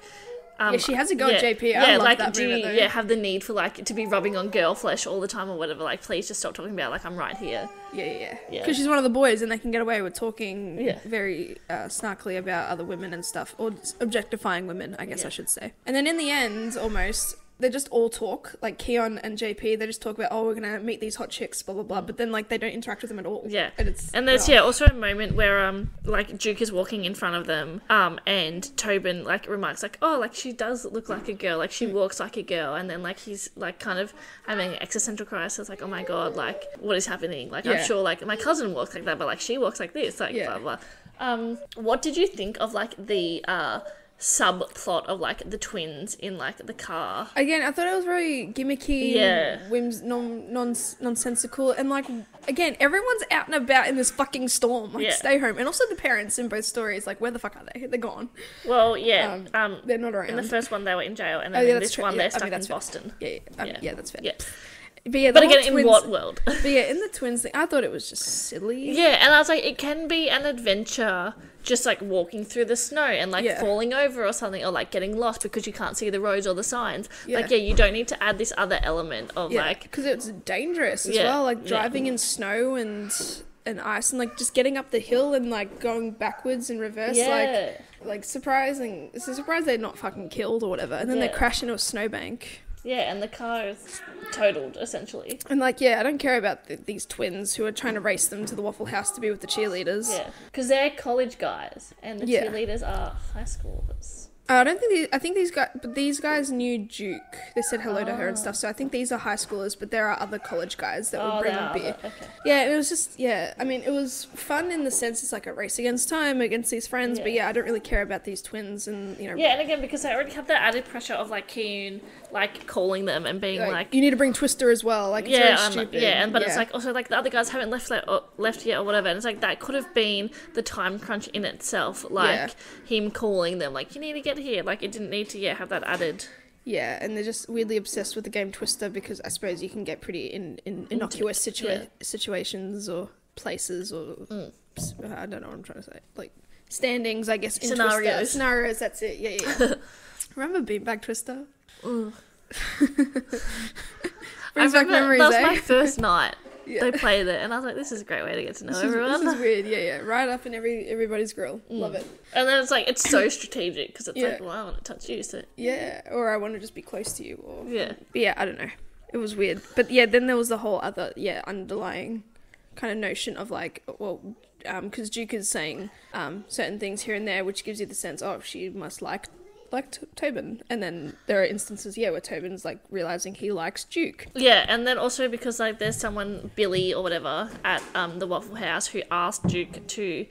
um, yeah, she has a go at yeah, J P. I yeah, love like that do you, yeah, have the need for like to be rubbing on girl flesh all the time or whatever, like please just stop talking about it. Like I'm right here. Yeah, yeah. Because yeah. she's one of the boys and they can get away with talking yeah. very uh, snarkily about other women and stuff, or objectifying women, I guess yeah. I should say. And then in the end, almost, they just all talk, like Keon and J P, they just talk about, oh, we're going to meet these hot chicks, blah, blah, blah, but then, like, they don't interact with them at all. Yeah. And, it's, and there's, yeah, also a moment where, um, like, Duke is walking in front of them, um, and Tobin, like, remarks, like, oh, like, she does look like a girl, like, she walks like a girl, and then, like, he's, like, kind of having an existential crisis, like, oh, my God, like, what is happening? Like, yeah. I'm sure, like, my cousin walks like that, but, like, she walks like this, like, yeah. blah, blah. Um, what did you think of, like, the, uh... subplot of like the twins in like the car? Again, I thought it was very gimmicky, yeah, whims, non, non nonsensical, and like again, everyone's out and about in this fucking storm. Like, yeah. stay home. And also the parents in both stories, like, where the fuck are they? They're gone. Well, yeah, um, um they're not around. In the first one, they were in jail, and then oh, yeah, in this true. one, yeah, they're stuck I mean, that's in fair. Boston. Yeah, yeah, um, yeah. yeah that's fair. Yeah. But, yeah, but again, twins, in what world? But yeah, in the twins thing, I thought it was just silly. Yeah, and I was like, it can be an adventure, just like walking through the snow and like yeah. falling over or something, or like getting lost because you can't see the roads or the signs. Yeah. Like, yeah, you don't need to add this other element of yeah, like... because it's dangerous as yeah, well, like driving yeah. in snow and... and ice, and like just getting up the hill and like going backwards in reverse, yeah. like like surprising. It's a surprise they're not fucking killed or whatever, and then yeah. they crash into a snowbank. Yeah, and the car is totaled essentially. And like, yeah, I don't care about the, these twins who are trying to race them to the Waffle House to be with the cheerleaders. Yeah, because they're college guys, and the yeah. cheerleaders are high schoolers. I don't think these, I think these guys, but these guys knew Duke. They said hello oh. to her and stuff. So I think these are high schoolers, but there are other college guys that oh, would bring them beer. Other, okay. Yeah, and it was just, yeah. I mean, it was fun in the sense it's like a race against time against these friends. Yeah. But yeah, I don't really care about these twins, and you know. Yeah, and again, because I already have the added pressure of like Keane, like calling them and being like, like, you need to bring Twister as well. Like, it's yeah, very stupid. Like, yeah, and but yeah. it's like also like the other guys haven't left like, or left yet or whatever. And it's like that could have been the time crunch in itself, like yeah. him calling them, like you need to get here, like it didn't need to yeah have that added. Yeah, and they're just weirdly obsessed with the game Twister because I suppose you can get pretty in, in innocuous situa- yeah. situations or places or mm. I don't know what I'm trying to say, like standings, I guess, in scenarios. Twister. Scenarios, that's it. Yeah, yeah. Remember Beanbag Twister? Mm. Brings I back memories. That was eh? my first night. Yeah. They played it, and I was like, "This is a great way to get to know this everyone." Is, this is weird, yeah, yeah, right up in every everybody's grill. Mm. Love it. And then it's like it's so strategic because it's yeah. like, "Well, I want to touch you," so yeah, or I want to just be close to you, or yeah, but yeah, I don't know. It was weird, but yeah, then there was the whole other yeah underlying kind of notion of like, well, because um, Duke is saying um, certain things here and there, which gives you the sense, oh, she must like. like T- Tobin, and then there are instances yeah where Tobin's like realizing he likes Duke, yeah, and then also because like there's someone, Billy or whatever, at um the Waffle House who asked Duke to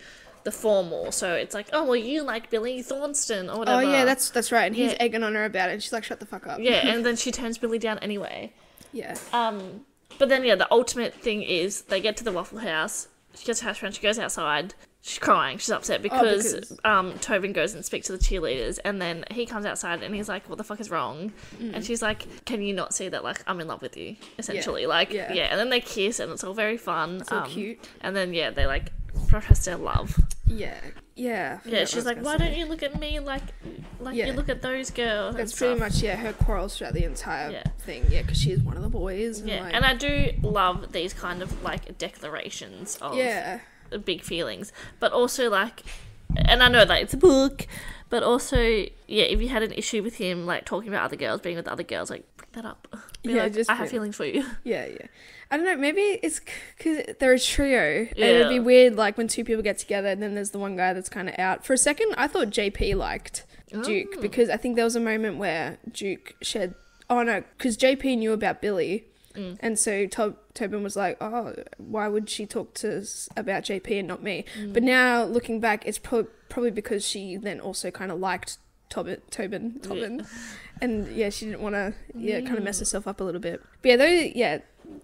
the formal, so it's like, oh well, you like Billy Thornton or whatever. Oh yeah, that's that's right, and he's yeah. egging on her about it, and she's like, shut the fuck up. Yeah, and then she turns Billy down anyway. Yeah. Um but then yeah, the ultimate thing is they get to the Waffle House, she gets her house friend, she goes outside. She's crying. She's upset because, oh, because... Um, Tobin goes and speaks to the cheerleaders, and then he comes outside and he's like, "What the fuck is wrong?" Mm. And she's like, "Can you not see that? Like, I'm in love with you." Essentially, yeah. like, yeah. yeah. And then they kiss, and it's all very fun. It's all um, cute. And then yeah, they like profess their love. Yeah, yeah. Yeah. She's like, "Why say. don't you look at me like, like yeah. you look at those girls?" That's pretty much yeah her quarrels throughout the entire yeah. thing. Yeah, because she's one of the boys. And, yeah, like... and I do love these kind of like declarations of yeah. big feelings, but also like, and I know that it's a book, but also yeah, if you had an issue with him like talking about other girls, being with other girls, like bring that up. Be yeah, like, just I have feelings for you. Yeah, yeah. I don't know. Maybe it's because they're a trio. Yeah. And it'd be weird like when two people get together and then there's the one guy that's kind of out. For a second, I thought J P liked Duke oh. because I think there was a moment where Duke shared. Oh no, because J P knew about Billy. Mm. And so Tob- Tobin was like, oh, why would she talk to us about J P and not me? Mm. But now looking back, it's pro- probably because she then also kind of liked Tobin, Tobin, Tobin. Yeah. And yeah, she didn't want to yeah, mm. kind of mess herself up a little bit. But yeah, though, yeah,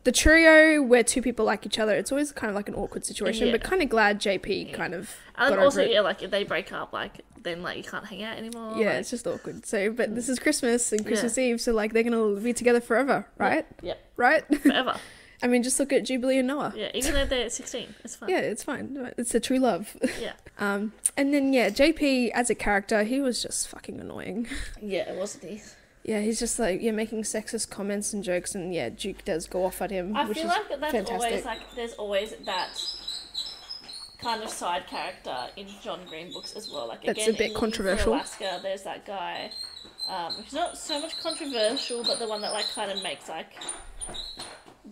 the trio where two people like each other, it's always kind of like an awkward situation, yeah. but kind of glad J P yeah. kind of and got also over it. Yeah, like if they break up, like then like you can't hang out anymore, yeah like... it's just awkward. So but this is Christmas and Christmas yeah. Eve, so like they're gonna be together forever, right? Yeah, yeah. Right, forever. I mean, just look at Jubilee and Noah. Yeah, even though they're sixteen, it's fine. Yeah, it's fine. It's a true love. Yeah. Um, and then, yeah, J P as a character, he was just fucking annoying. Yeah, wasn't he? Yeah, he's just like, yeah, making sexist comments and jokes, and yeah, Duke does go off at him. I which feel is like that's fantastic. Always like, there's always that kind of side character in John Green books as well. Like, that's again, a bit in controversial. Looking for Alaska, there's that guy, um, who's not so much controversial, but the one that like kind of makes like.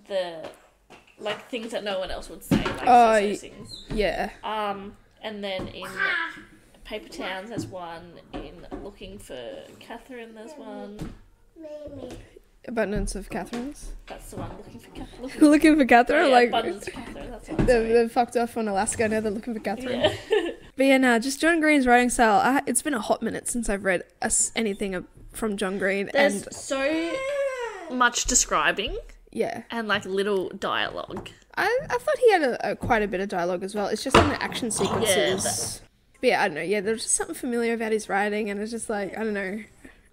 The like things that no one else would say, like oh, those things. Yeah. Um, and then in Paper Towns, there's one. In Looking for Catherine, there's one. Abundance of Catherines. That's the one. Looking for Catherine. Looking, looking for Catherine, oh, yeah, like Abundance of Catherine. That's what they're, they're fucked off on Alaska now. They're looking for Catherine. Yeah. But yeah, nah, just John Green's writing style. I, it's been a hot minute since I've read a, anything from John Green. There's and so much describing. Yeah. And, like, little dialogue. I, I thought he had a, a quite a bit of dialogue as well. It's just in the action sequences. Yeah, but... but, yeah, I don't know. Yeah, there was just something familiar about his writing, and it's just, like, I don't know.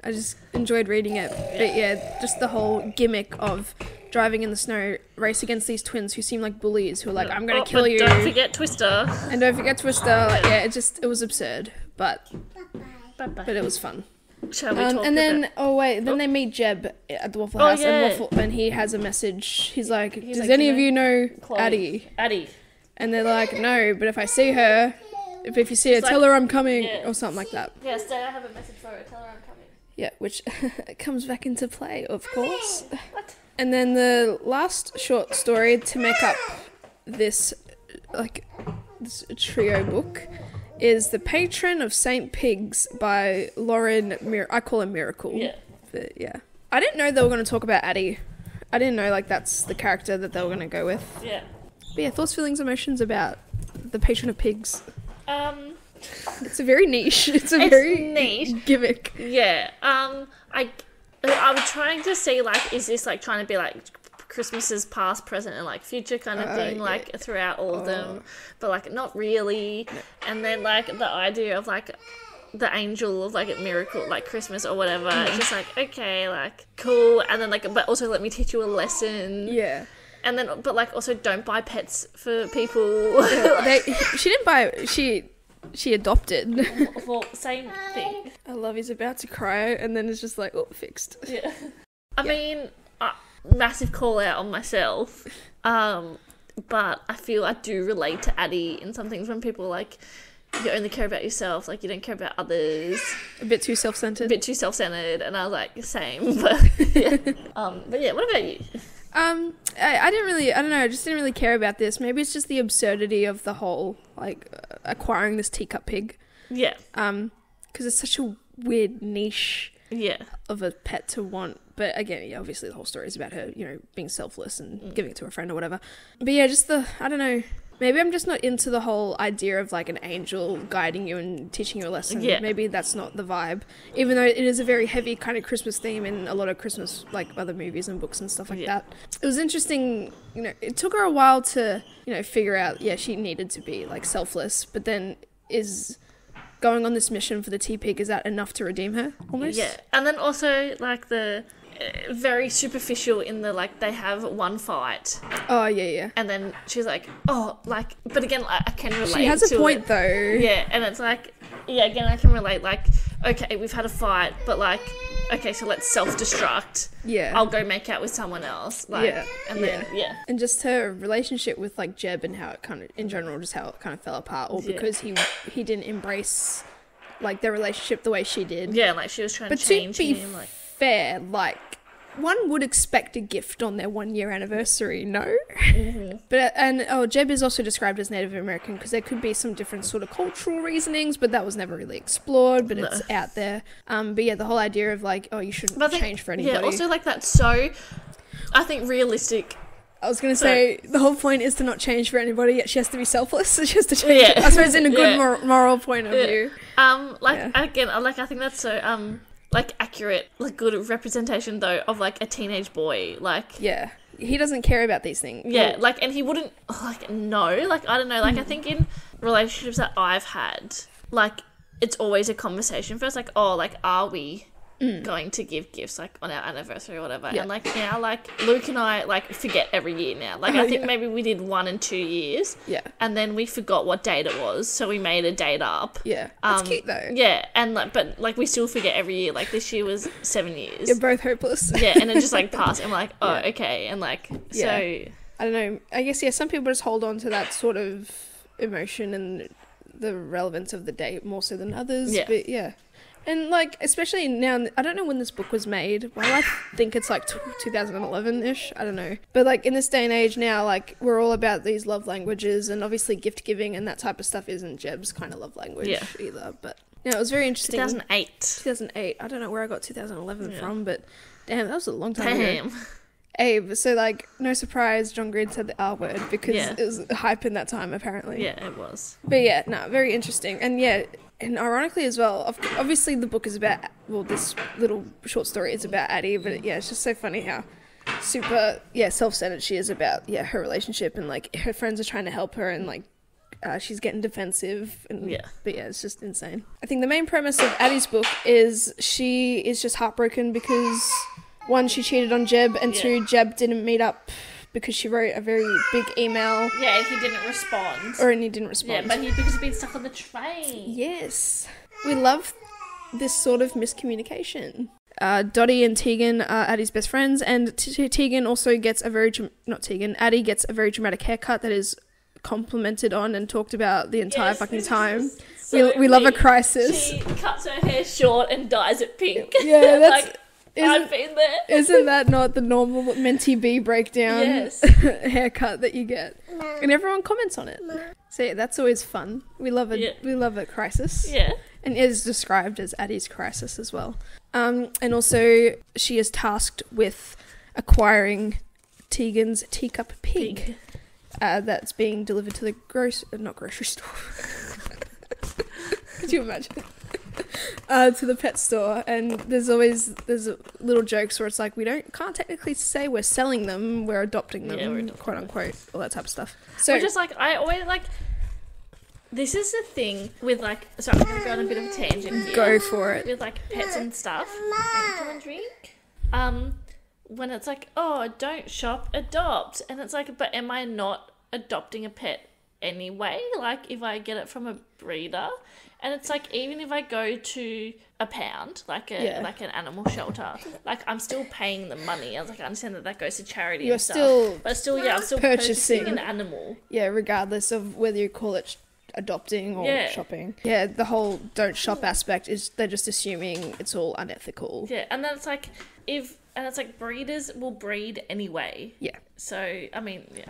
I just enjoyed reading it. Yeah. But, yeah, just the whole gimmick of driving in the snow, race against these twins who seem like bullies, who are like, I'm going to oh, kill but you. Don't forget Twister. And don't forget Twister. Like, yeah, it just, it was absurd. But, Bye-bye. but it was fun. Shall we um, talk and then, oh wait, then oh. they meet Jeb at the Waffle House, oh, yeah. and Waffle, and he has a message. He's like, He's does like, any of you know Chloe. Addie? Addie. And they're like, no, but if I see her, if, if you see She's her, like, tell her I'm coming, yeah. or something like that. Yeah, so I have a message for her, tell her I'm coming. Yeah, which comes back into play, of course. What? And then the last short story to make up this, like, this trio book is The Patron of Saint Pigs by Lauren Myracle. I call her Myracle. Yeah. But, yeah. I didn't know they were going to talk about Addie. I didn't know, like, that's the character that they were going to go with. Yeah. But, yeah, thoughts, feelings, emotions about The Patron of Pigs. Um. It's a very niche. It's a it's very niche gimmick. Yeah. Um. I, I was trying to see, like, is this, like, trying to be, like, Christmases past, present, and like future kind of uh, thing, like yeah. throughout all of oh. them, but like not really. No. And then like the idea of like the angel of like a miracle, like Christmas or whatever. Mm. It's just like okay, like cool. And then like, but also let me teach you a lesson. Yeah. And then, but like also don't buy pets for people. Yeah, they, she didn't buy. She. She adopted. Well, same thing. I love. He's about to cry, and then it's just like oh, fixed. Yeah. I yeah. mean. I, Massive call out on myself, um, but I feel I do relate to Addie in some things when people are like, you only care about yourself, like you don't care about others. A bit too self-centered. A bit too self-centered, and I was like, same, but yeah. um, but yeah, what about you? Um, I, I didn't really, I don't know, I just didn't really care about this. Maybe it's just the absurdity of the whole, like, uh, acquiring this teacup pig. Yeah. Um, because it's such a weird niche. Yeah. Of a pet to want. But again, yeah, obviously the whole story is about her, you know, being selfless and mm. giving it to a friend or whatever. But yeah, just the, I don't know, maybe I'm just not into the whole idea of like an angel guiding you and teaching you a lesson. Yeah. Maybe that's not the vibe, even though it is a very heavy kind of Christmas theme in a lot of Christmas, like other movies and books and stuff like yeah. that. It was interesting, you know, it took her a while to, you know, figure out, yeah, she needed to be like selfless, but then is... going on this mission for the T-Pig, is that enough to redeem her, almost? Yeah, and then also, like, the uh, very superficial in the, like, they have one fight. Oh, yeah, yeah. And then she's like, oh, like, but again, like, I can relate to it. She has a point, though. Yeah, and it's like, yeah, again, I can relate, like, okay, we've had a fight, but, like, okay, so let's self-destruct. Yeah. I'll go make out with someone else. Like, yeah. And then, yeah. yeah. And just her relationship with, like, Jeb and how it kind of, in general, just how it kind of fell apart. Or because yeah. he he didn't embrace, like, their relationship the way she did. Yeah, like, she was trying but to change him. But to be like... fair, like, one would expect a gift on their one-year anniversary, no? Mm-hmm. But, and, oh, Jeb is also described as Native American because there could be some different sort of cultural reasonings, but that was never really explored, but no. it's out there. Um, but, yeah, the whole idea of, like, oh, you shouldn't but change think, for anybody. Yeah, also, like, that's so, I think, realistic. I was going to say, so, the whole point is to not change for anybody, yet she has to be selfless, so she has to change. Yeah. I suppose in a good yeah. mor- moral point of yeah. view. Um, like, yeah. again, like, I think that's so... um. like accurate, like good representation though of like a teenage boy, like yeah, he doesn't care about these things. Yeah, like, and he wouldn't, like, no, like, I don't know, like, mm. I think in relationships that I've had, like, it's always a conversation first, like, oh, like, are we mm. going to give gifts, like, on our anniversary or whatever? Yeah. And, like, now, like, Luke and I, like, forget every year now. Like, oh, I think yeah. maybe we did one and two years. Yeah. And then we forgot what date it was, so we made a date up. Yeah. That's um, cute, though. Yeah, and, like, but, like, we still forget every year. Like, this year was seven years. You're both hopeless. Yeah, and it just, like, passed. And we're like, oh, yeah. okay. And, like, yeah. so. I don't know. I guess, yeah, some people just hold on to that sort of emotion and the relevance of the date more so than others, yeah. but yeah, and like especially now, I don't know when this book was made. Well, I think it's like twenty eleven ish. I don't know, but like in this day and age now, like we're all about these love languages, and obviously gift giving and that type of stuff isn't Jeb's kind of love language yeah. either. But yeah, you know, it was very interesting. two thousand eight. two thousand eight. I don't know where I got two thousand eleven yeah. from, but damn, that was a long time damn. ago. Abe, so like no surprise John Green said the R word because yeah. it was hype in that time apparently. Yeah, it was. But yeah, no, very interesting. And yeah, and ironically as well, obviously the book is about, well, this little short story is about Addie, but yeah, it's just so funny how super, yeah, self-centered she is about, yeah, her relationship, and like her friends are trying to help her and like Uh, she's getting defensive, and, yeah. but yeah, it's just insane. I think the main premise of Addie's book is she is just heartbroken because one, she cheated on Jeb, and yeah. two, Jeb didn't meet up because she wrote a very big email. Yeah, and he didn't respond. Or and he didn't respond. Yeah, but he because he'd been stuck on the train. Yes, we love this sort of miscommunication. Uh, Dottie and Tegan are Addie's best friends, and T- T- Tegan also gets a very not Tegan Addie gets a very dramatic haircut that is complimented on and talked about the entire yes, fucking time. So we we love a crisis. She cuts her hair short and dyes it pink. Yeah, that's like, I've been there. Isn't that not the normal mentee B breakdown yes. haircut that you get? No. And everyone comments on it. No. So yeah, that's always fun. We love a yeah. we love a crisis. Yeah, and it is described as Addie's crisis as well. Um, and also she is tasked with acquiring Tegan's teacup pig. pig. Uh, that's being delivered to the gross, uh, not grocery store. Could you imagine? Uh, to the pet store, and there's always there's little jokes where it's like we don't can't technically say we're selling them, we're adopting them, yeah, we're adopting quote unquote, them. all that type of stuff. So we're just like I always like. This is the thing with like. Sorry, I'm gonna go on a bit of a tangent here. Go for it. With like pets and stuff. And drink. Um. When it's like, oh, don't shop, adopt. And it's like, but am I not adopting a pet anyway? Like, if I get it from a breeder. And it's like, even if I go to a pound, like a yeah. like an animal shelter, like I'm still paying the money. I was like, I understand that that goes to charity You're and stuff. Still but still, yeah, I'm still purchasing. purchasing an animal. Yeah, regardless of whether you call it adopting or yeah. shopping. Yeah, the whole don't shop aspect is they're just assuming it's all unethical. Yeah, and then it's like, if... And it's like breeders will breed anyway. Yeah. So, I mean, yeah.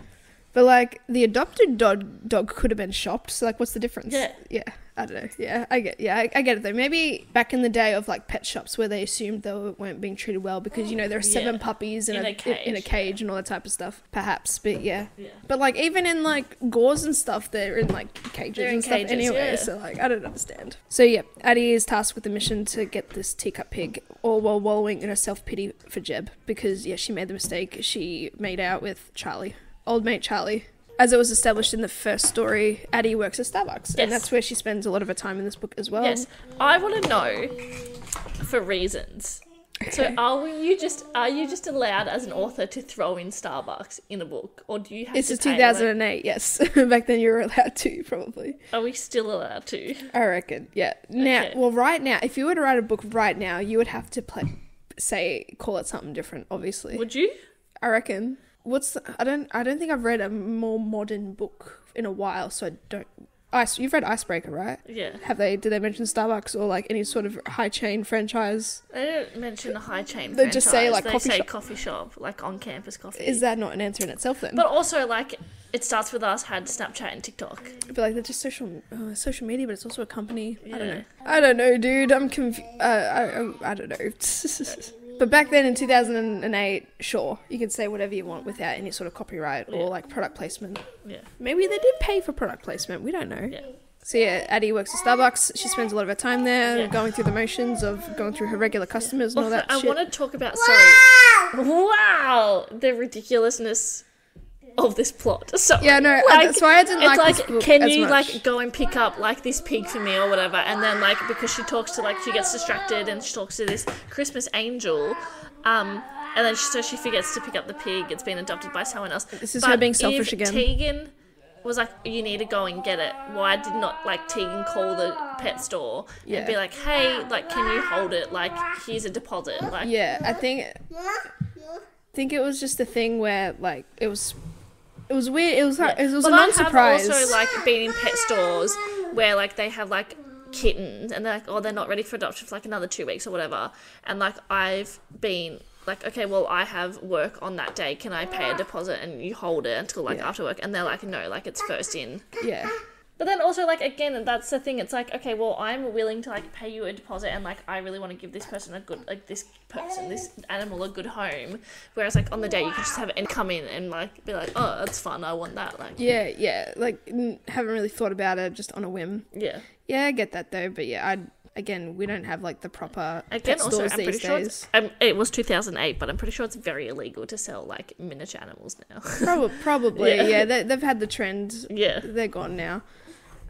But, like, the adopted dog, dog could have been shopped. So, like, what's the difference? Yeah. Yeah. I don't know. Yeah, I get Yeah, I, I get it, though. Maybe back in the day of, like, pet shops where they assumed they weren't being treated well because, you know, there are seven yeah. puppies in, in a, a cage, in a cage yeah. and all that type of stuff. Perhaps. But, yeah. yeah. But, like, even in, like, gores and stuff, they're in, like, cages they're and stuff cages, anyway. Yeah. So, like, I don't understand. So, yeah, Addie is tasked with the mission to get this teacup pig, all while wallowing in her self-pity for Jeb because, yeah, she made the mistake. She made out with Charlie. Old mate Charlie. As it was established in the first story, Addie works at Starbucks. Yes. And that's where she spends a lot of her time in this book as well. Yes. I want to know for reasons. Okay. So are we, you just are you just allowed as an author to throw in Starbucks in a book? Or do you have it's to It's two thousand eight, like... yes. Back then you were allowed to, probably. Are we still allowed to? I reckon, yeah. Now, okay. Well, right now, if you were to write a book right now, you would have to play, say, call it something different, obviously. Would you? I reckon. What's the, I don't I don't think I've read a more modern book in a while, so I don't. Ice, you've read Icebreaker, right? Yeah. Have they? Did they mention Starbucks or like any sort of high chain franchise? They don't mention the high chain. They franchise. just say like they coffee say shop. coffee shop, like on campus coffee. Is that not an answer in itself then? But also like it starts with us had Snapchat and TikTok. But like they're just social uh, social media, but it's also a company. Yeah. I don't know. I don't know, dude. I'm confused. Uh, I I don't know. But back then in two thousand eight, sure, you can say whatever you want without any sort of copyright yeah. or like product placement. Yeah. Maybe they did pay for product placement. We don't know. Yeah. So yeah, Addie works at Starbucks. She spends a lot of her time there, yeah. going through the motions of going through her regular customers and also, all that I shit. I want to talk about, sorry, wow, the ridiculousness of this plot. Sorry. Yeah, no, like, that's why I didn't like this book as much. It's like, can you, like, go and pick up, like, this pig for me or whatever, and then, like, because she talks to, like, she gets distracted and she talks to this Christmas angel, um, and then she, so she forgets to pick up the pig. It's been adopted by someone else. This is but her being selfish again. Tegan was like, you need to go and get it. Why did not, like, Tegan call the pet store yeah. and be like, hey, like, can you hold it? Like, here's a deposit. Like, yeah, I think, I think it was just a thing where, like, it was, it was weird. It was, yeah. it was but a non-surprise. I have also, like, been in pet stores where, like, they have, like, kittens and they're like, oh, they're not ready for adoption for, like, another two weeks or whatever. And, like, I've been like, okay, well, I have work on that day. Can I pay a deposit and you hold it until, like, yeah. after work? And they're like, no, like, it's first in. Yeah. But then also, like, again, that's the thing. It's like, okay, well, I'm willing to, like, pay you a deposit and, like, I really want to give this person a good, like, this person, this animal a good home. Whereas, like, on the day, you can just have it come in and, like, be like, oh, that's fun. I want that. Like, yeah, yeah. Like, haven't really thought about it, just on a whim. Yeah. Yeah, I get that, though. But, yeah, I'd... Again, we don't have, like, the proper Again, pet also, stores I'm these sure days. Um, it was two thousand eight, but I'm pretty sure it's very illegal to sell, like, miniature animals now. probably, probably, yeah. yeah they, they've had the trend. Yeah. They're gone now.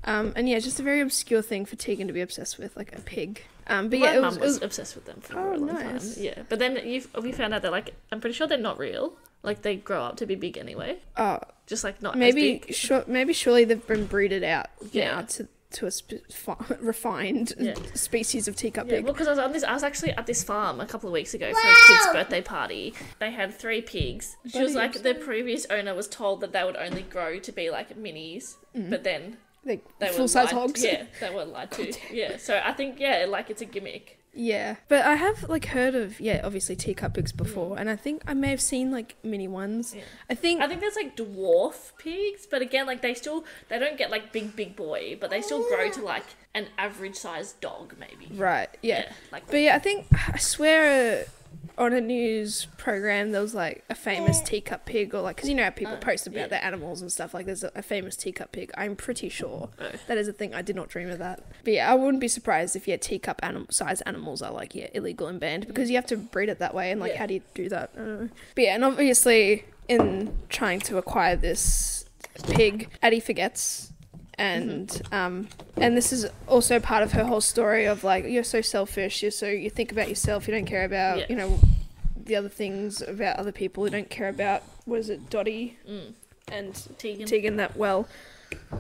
Um, and, yeah, just a very obscure thing for Tegan to be obsessed with, like a pig. Um, but My yeah, mum was, was obsessed with them for oh, a long nice. time. Yeah, but then you've, we found out that, like, I'm pretty sure they're not real. Like, they grow up to be big anyway. Oh. Just, like, not maybe as big. Sure, maybe surely they've been breeded out yeah. now to... to a sp- fa- refined yeah. species of teacup yeah, pig. Well, because I was on this, I was actually at this farm a couple of weeks ago for wow. a kid's birthday party. They had three pigs. She Bloody was like, absurd. The previous owner was told that they would only grow to be like minis, mm-hmm. but then they, they full size hogs. Yeah, they were lied to. Yeah, so I think yeah, like it's a gimmick. Yeah, but I have like heard of yeah, obviously teacup pigs before, yeah. and I think I may have seen like mini ones. Yeah. I think I think there's like dwarf pigs, but again, like they still they don't get like big big boy, but they still grow to like an average sized dog maybe. Right. Yeah. yeah like, but yeah, I think I swear uh, on a news program there was like a famous teacup pig or like because you know how people uh, post about yeah. their animals and stuff. Like there's a, a famous teacup pig. I'm pretty sure oh. that is a thing. I did not dream of that. But yeah, I wouldn't be surprised if yeah teacup animal size animals. Are like yeah illegal and banned because you have to breed it that way and like yeah. how do you do that? I don't know. But yeah, and obviously in trying to acquire this pig, Addie forgets, and mm-hmm. um and this is also part of her whole story of like you're so selfish, you're so you think about yourself, you don't care about yeah. you know the other things about other people, you don't care about what is it, Dottie mm. and Tegan. Tegan that well.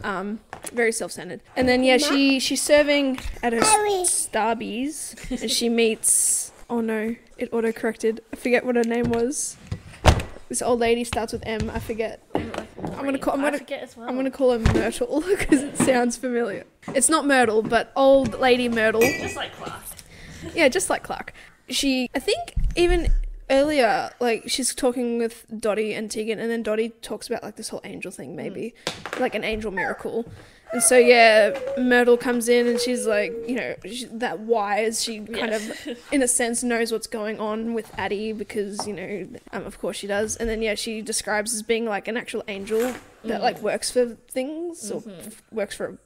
Um, very self-centered. And then, yeah, she, she's serving at her Starbies, and she meets... Oh, no, it auto-corrected. I forget what her name was. This old lady starts with M, I forget. I'm gonna call, I'm gonna, I forget as well. I'm gonna call her Myrtle, because it sounds familiar. It's not Myrtle, but old lady Myrtle. Just like Clark. Yeah, just like Clark. She, I think, even... Earlier, like, she's talking with Dottie and Tegan, and then Dottie talks about, like, this whole angel thing, maybe. Mm. Like, an angel miracle. And so, yeah, Myrtle comes in, and she's, like, you know, she, that wise. She kind yes. of, in a sense, knows what's going on with Addie because, you know, um, of course she does. And then, yeah, she describes as being, like, an actual angel that, mm. like, works for things mm-hmm. or f- works for a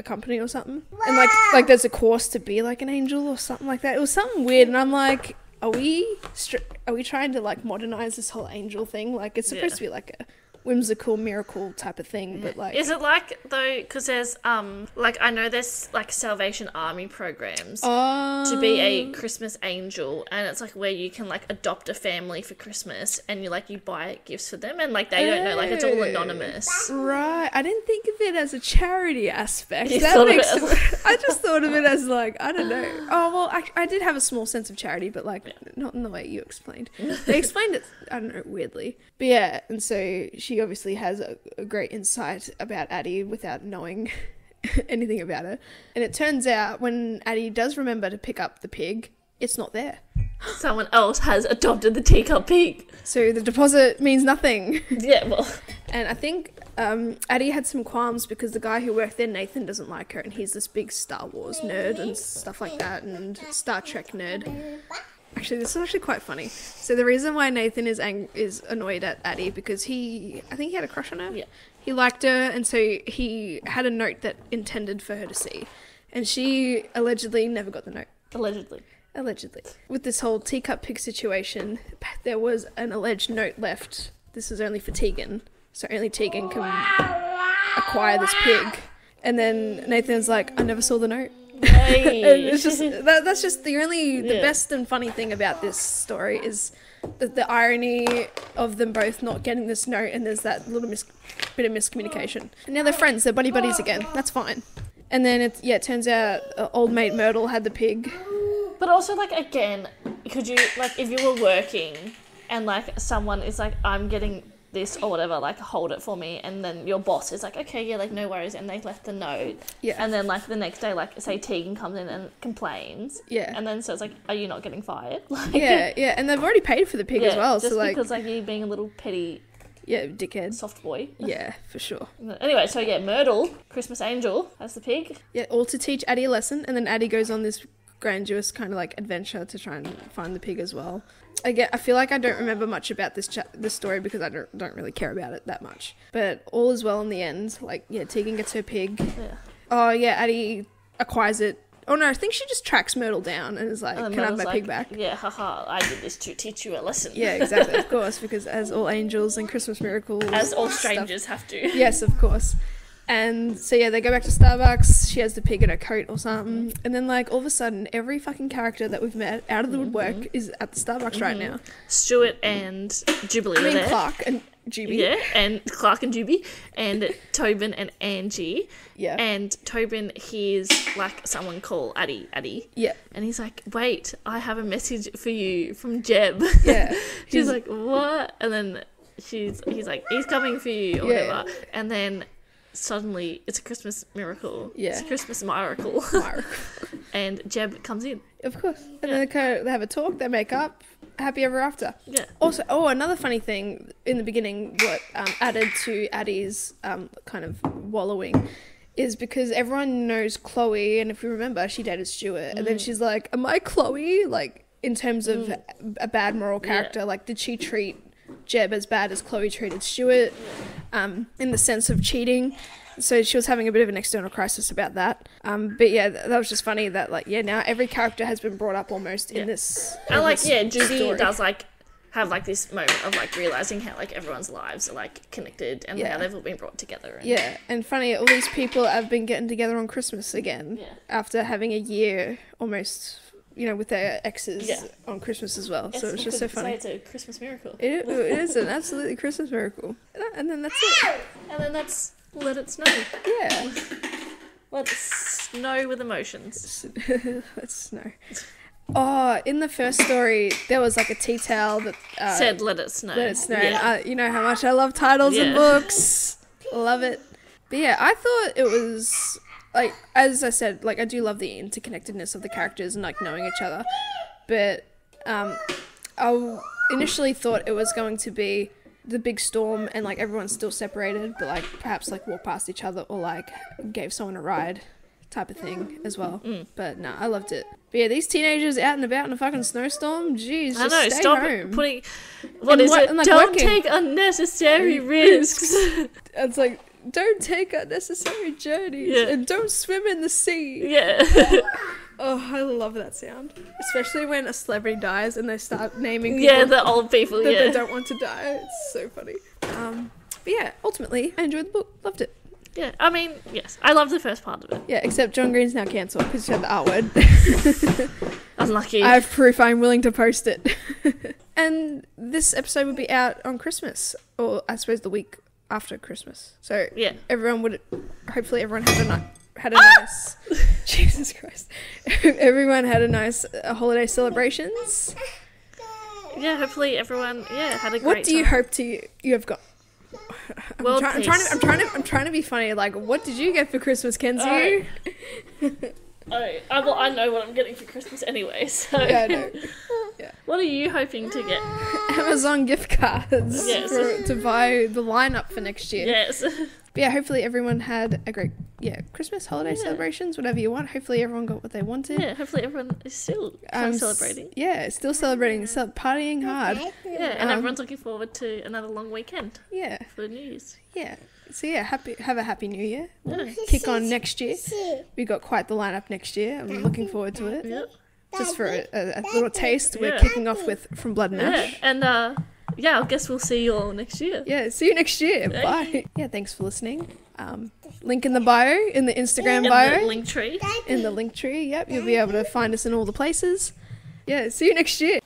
a company or something. And, like, like, there's a course to be, like, an angel or something like that. It was something weird, and I'm like... Are we str- are we trying to, like, modernize this whole angel thing? Like, it's supposed yeah. to be, like, a whimsical miracle type of thing, yeah. but, like... Is it, like, though, because there's, um... Like, I know there's, like, Salvation Army programs um... to be a Christmas angel, and it's, like, where you can, like, adopt a family for Christmas, and you, like, you buy gifts for them, and, like, they oh. don't know, like, it's all anonymous. Right. I didn't think of it as a charity aspect. You that thought makes of it as... I just thought of it as, like, I don't know. Oh, well, I, I did have a small sense of charity, but, like, yeah. not in the way you explained. They explained it, I don't know, weirdly. But, yeah, and so she obviously has a, a great insight about Addie without knowing anything about her. And it turns out when Addie does remember to pick up the pig, it's not there. Someone else has adopted the teacup pig. So the deposit means nothing. Yeah, well... And I think... Um, Addie had some qualms because the guy who worked there, Nathan, doesn't like her, and he's this big Star Wars nerd and stuff like that, and Star Trek nerd. Actually, this is actually quite funny. So the reason why Nathan is ang- is annoyed at Addie because he, I think he had a crush on her. Yeah. He liked her, and so he had a note that intended for her to see, and she allegedly never got the note. Allegedly. Allegedly. With this whole teacup pig situation, there was an alleged note left. This is only for Tegan, so only Tegan can acquire this pig. And then Nathan's like, I never saw the note. And it's just that, that's just the only the yeah. best and funny thing about this story is the, the irony of them both not getting this note, and there's that little mis- bit of miscommunication. And now they're friends, they're buddy buddies again. That's fine. And then it yeah, it turns out uh, old mate Myrtle had the pig. But also, like, again, could you, like, if you were working and like someone is like, I'm getting this or whatever, like, hold it for me, and then your boss is like, okay, yeah, like, no worries, and they left the note. Yeah. And then, like, the next day, like, say Tegan comes in and complains. Yeah. And then so it's like, are you not getting fired? Like, yeah, yeah, and they've already paid for the pig yeah, as well. Just so, like, because, like, you being a little petty... Yeah, dickhead. Soft boy. Yeah, for sure. Anyway, so, yeah, Myrtle, Christmas Angel, that's the pig. Yeah, all to teach Addie a lesson, and then Addie goes on this grandiose kind of, like, adventure to try and find the pig as well. I get, I feel like I don't remember much about this cha- this story because I don't don't really care about it that much. But all is well in the end. Like, yeah, Tegan gets her pig. Yeah. Oh, yeah, Addie acquires it. Oh, no, I think she just tracks Myrtle down and is like, and can I have my like, pig back? Yeah, haha, I did this to teach you a lesson. Yeah, exactly, of course, because as all angels and Christmas miracles... As all strangers stuff, have to. Yes, of course. And so, yeah, they go back to Starbucks. She has the pig in her coat or something. And then, like, all of a sudden, every fucking character that we've met out of the woodwork mm-hmm. is at the Starbucks mm-hmm. right now. Stuart and Jubilee I mean, there. Clark and Juby. Yeah, and Clark and Juby. And Tobin and Angie. Yeah. And Tobin hears, like, someone call Addie, Addie. Yeah. And he's like, wait, I have a message for you from Jeb. Yeah. She's like, what? And then she's he's like, he's coming for you or yeah. whatever. And then... Suddenly, it's a Christmas miracle. Yeah. It's a Christmas miracle. And Jeb comes in. Of course. And yeah. then they, kind of, they have a talk, they make up, happy ever after. Yeah. Also, oh, another funny thing in the beginning, what um, added to Addie's um, kind of wallowing is because everyone knows Chloe, and if you remember, she dated Stuart. Mm. And then she's like, am I Chloe? Like, in terms of mm. a bad moral character, yeah. like, did she treat Jeb as bad as Chloe treated Stuart um, in the sense of cheating. So she was having a bit of an external crisis about that. Um, but yeah, th- that was just funny that, like, yeah, now every character has been brought up almost yeah. in this in And, like, this yeah, Judy story. does, like, have, like, this moment of, like, realising how, like, everyone's lives are, like, connected and yeah. how they've all been brought together. And... Yeah, and funny, all these people have been getting together on Christmas again yeah. after having a year almost... you know, with their exes yeah. on Christmas as well. Yes, so it's just so funny. It's a Christmas miracle. It, it is an absolutely Christmas miracle. And then that's it. And then that's Let It Snow. Yeah. Let It Snow with emotions. Let It Snow. Oh, in the first story, there was like a tea towel that... Uh, Said Let It Snow. Let It Snow. Yeah. And, uh, you know how much I love titles yeah. and books. Love it. But yeah, I thought it was... Like, as I said, like, I do love the interconnectedness of the characters and, like, knowing each other. But um, I initially thought it was going to be the big storm and, like, everyone's still separated, but, like, perhaps, like, walk past each other or, like, gave someone a ride type of thing as well. Mm. But, no, I loved it. But, yeah, these teenagers out and about in a fucking snowstorm, jeez, just I know, stay stop home. Putting... What and is what, it? And, like, Don't working. take unnecessary risks. It's like... Don't take unnecessary journeys yeah. and don't swim in the sea. Yeah. Oh, I love that sound. Especially when a celebrity dies and they start naming people. Yeah, the old people, that yeah. they don't want to die. It's so funny. Um, but yeah, ultimately, I enjoyed the book. Loved it. Yeah, I mean, yes. I loved the first part of it. Yeah, except John Green's now cancelled because you had the R word. Unlucky. I have proof I'm willing to post it. And this episode would be out on Christmas. Or I suppose the week after Christmas. So yeah. everyone would, hopefully everyone had a, ni- had a ah! nice, Jesus Christ, everyone had a nice uh, holiday celebrations. Yeah, hopefully everyone, yeah, had a great time. What do you hope to, you, you have got? I'm, World try- peace. I'm, trying to, I'm, trying to, I'm trying to be funny, like, what did you get for Christmas, Kenzie? Oh, oh I, well, I know what I'm getting for Christmas anyway, so. Yeah, I know. Yeah. What are you hoping to get? Amazon gift cards yes. for, to buy the lineup for next year. Yes. But yeah, hopefully everyone had a great yeah Christmas holiday yeah. celebrations, whatever you want. Hopefully everyone got what they wanted. Yeah, hopefully everyone is still um, celebrating. Yeah, still celebrating, yeah. Still partying hard. Yeah, and um, everyone's looking forward to another long weekend. Yeah, for New Year's. Yeah, so yeah, happy have a happy New Year. We'll yeah. kick on next year. We got quite the lineup next year. I'm looking forward to it. Yep. Just for a, a, a little taste, we're yeah. kicking off with From Blood and Ash. Yeah, and uh, yeah, I guess we'll see you all next year. Yeah, see you next year. Bye. Bye. Yeah, thanks for listening. Um, link in the bio, in the Instagram in bio. In the link tree. In the link tree, yep. You'll be able to find us in all the places. Yeah, see you next year.